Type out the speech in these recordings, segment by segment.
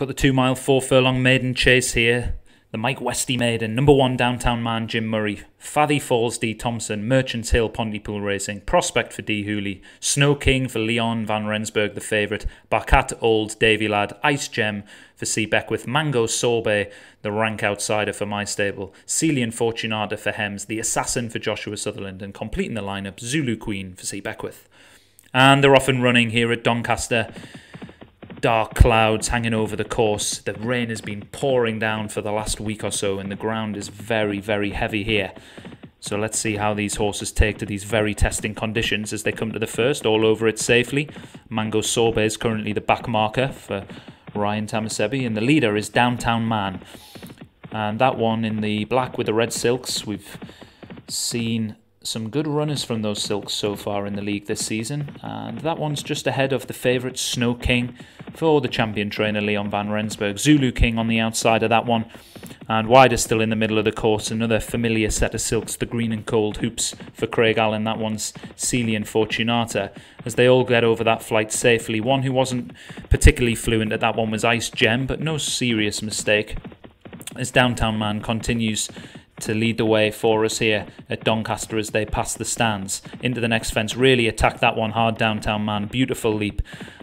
We've got the 2 mile, 4 furlong maiden chase here. The Mike Westy maiden, #1 Downtown Man, Jim Murray. Faddy Falls, D. Thompson. Merchants Hill, Pontypool Racing. Prospect for D. Hooley. Snow King for Leon Van Rensburg, the favourite. Barkat Old, Davy Lad. Ice Gem for C. Beckwith. Mango Sorbet, the rank outsider for my stable. Celian Fortunata for Hems. The Assassin for Joshua Sutherland. And completing the lineup, Zulu Queen for C. Beckwith. And they're off and running here at Doncaster. Dark clouds hanging over the course. The rain has been pouring down for the last week or so, and the ground is very, very heavy here. So let's see how these horses take to these very testing conditions as they come to the first, all over it safely. Mango Sorbet is currently the back marker for Ryan Tamasebi, and the leader is Downtown Man. And that one in the black with the red silks, we've seen some good runners from those silks so far in the league this season, and that one's just ahead of the favourite Snow King for the champion trainer Leon Van Rensburg. Zulu King on the outside of that one, and wider still in the middle of the course, another familiar set of silks, the green and gold hoops for Craig Allen. That one's Celian Fortunata, as they all get over that flight safely. One who wasn't particularly fluent at that one was Ice Gem, but no serious mistake as Downtown Man continues to lead the way for us here at Doncaster as they pass the stands. Into the next fence, really attacked that one hard, Downtown Man. Beautiful leap.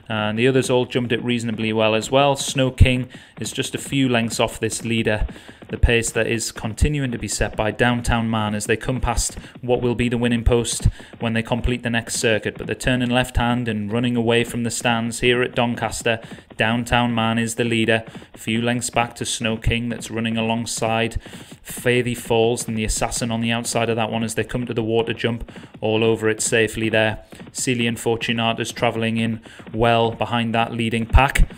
And the others all jumped it reasonably well as well. Snow King is just a few lengths off this leader. The pace that is continuing to be set by Downtown Man as they come past what will be the winning post when they complete the next circuit. But they're turning left hand and running away from the stands here at Doncaster. Downtown Man is the leader. A few lengths back to Snow King, that's running alongside Faddy Falls and the Assassin on the outside of that one as they come to the water jump, all over it safely there. Celian Fortunata's travelling in well behind that leading pack,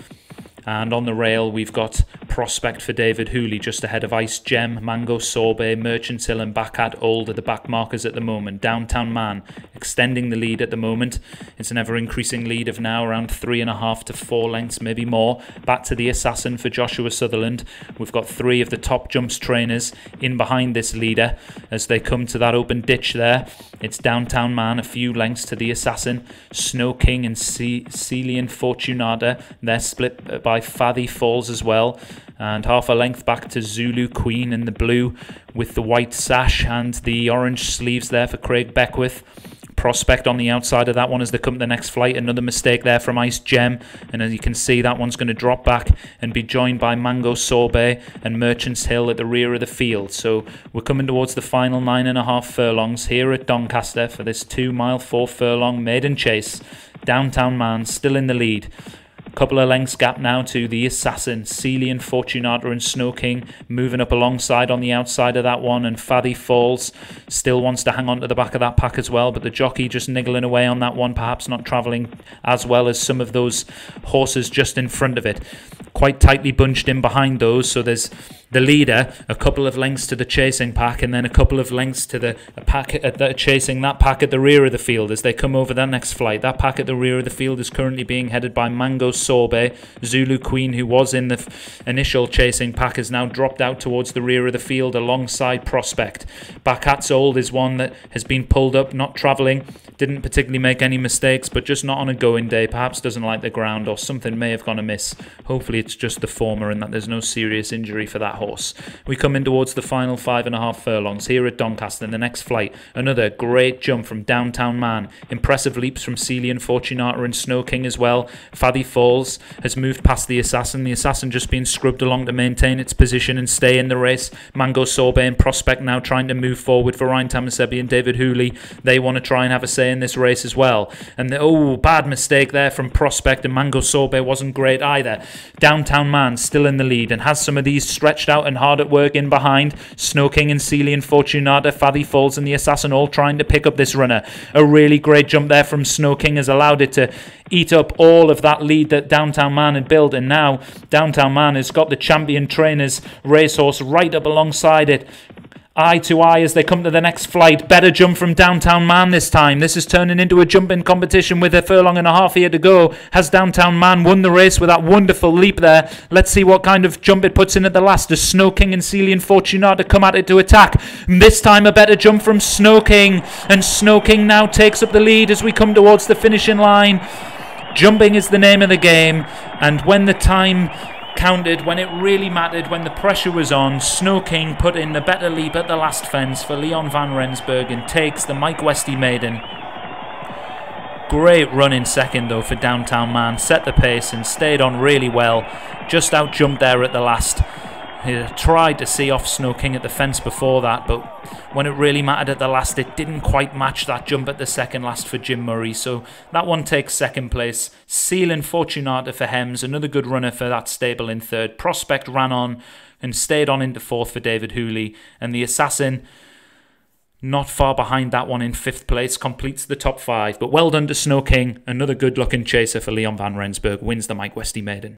and on the rail we've got Prospect for David Hooley just ahead of Ice Gem, Mango Sorbet, Merchants Hill and Barkat Old are the back markers at the moment. Downtown Man extending the lead at the moment. It's an ever-increasing lead of now around 3.5 to 4 lengths, maybe more, back to the Assassin for Joshua Sutherland. We've got three of the top jumps trainers in behind this leader as they come to that open ditch there. It's Downtown Man a few lengths to the Assassin. Snow King and Celian Fortunata, they're split by Faddy Falls as well, and half a length back to Zulu Queen in the blue with the white sash and the orange sleeves there for Craig Beckwith. Prospect on the outside of that one as they come to the next flight. Another mistake there from Ice Gem, and as you can see, that one's going to drop back and be joined by Mango Sorbet and Merchants Hill at the rear of the field. So we're coming towards the final 9.5 furlongs here at Doncaster for this 2 mile, 4 furlong maiden chase. Downtown Man still in the lead. Couple of lengths gap now to the Assassin. Celian Fortunata and Snow King moving up alongside on the outside of that one, and Faddy Falls still wants to hang on to the back of that pack as well, but the jockey just niggling away on that one, perhaps not travelling as well as some of those horses just in front of it. Quite tightly bunched in behind those, so there's the leader a couple of lengths to the chasing pack, and then a couple of lengths to the pack chasing that pack at the rear of the field as they come over that next flight. That pack at the rear of the field is currently being headed by Mango Sorbet. Zulu Queen, who was in the initial chasing pack, has now dropped out towards the rear of the field alongside Prospect. Barkat's Old is one that has been pulled up, not travelling, didn't particularly make any mistakes, but just not on a going day, perhaps doesn't like the ground or something may have gone amiss. Hopefully it's just the former and that there's no serious injury for that horse. We come in towards the final 5.5 furlongs here at Doncaster. In the next flight, another great jump from Downtown Man. Impressive leaps from Celian Fortunata and Snow King as well. Faddy Falls has moved past the Assassin. The Assassin just being scrubbed along to maintain its position and stay in the race. Mango Sorbet and Prospect now trying to move forward for Ryan Tamasebi and David Hooley. They want to try and have a say in this race as well. And bad mistake there from Prospect, and Mango Sorbet wasn't great either. Downtown Man still in the lead and has some of these stretched out and hard at work in behind. Snow King and Celian Fortunata, Faddy Falls and the Assassin all trying to pick up this runner. A really great jump there from Snow King has allowed it to eat up all of that lead that Downtown Man had built, and now Downtown Man has got the champion trainer's racehorse right up alongside it, eye to eye as they come to the next flight. Better jump from Downtown Man this time. This is turning into a jumping competition with a 1.5 furlongs here to go. Has Downtown Man won the race with that wonderful leap there? Let's see what kind of jump it puts in at the last as Snow King and Celian Fortunata come at it to attack. This time a better jump from Snow King, and Snow King now takes up the lead as we come towards the finishing line. Jumping is the name of the game, and when the time counted when it really mattered, when the pressure was on. Snow King put in the better leap at the last fence for Leon Van Rensburg and takes the Mike Westy maiden. Great run in second though for Downtown Man, set the pace and stayed on really well, just out jumped there at the last. He tried to see off Snow King at the fence before that, but when it really mattered at the last, it didn't quite match that jump at the second last for Jim Murray. So that one takes second place. Celian Fortunata for Hems, another good runner for that stable in third. Prospect ran on and stayed on into fourth for David Hooley. And the Assassin, not far behind that one in fifth place, completes the top five. But well done to Snow King, another good-looking chaser for Leon Van Rensburg, wins the Mike Westy Maiden.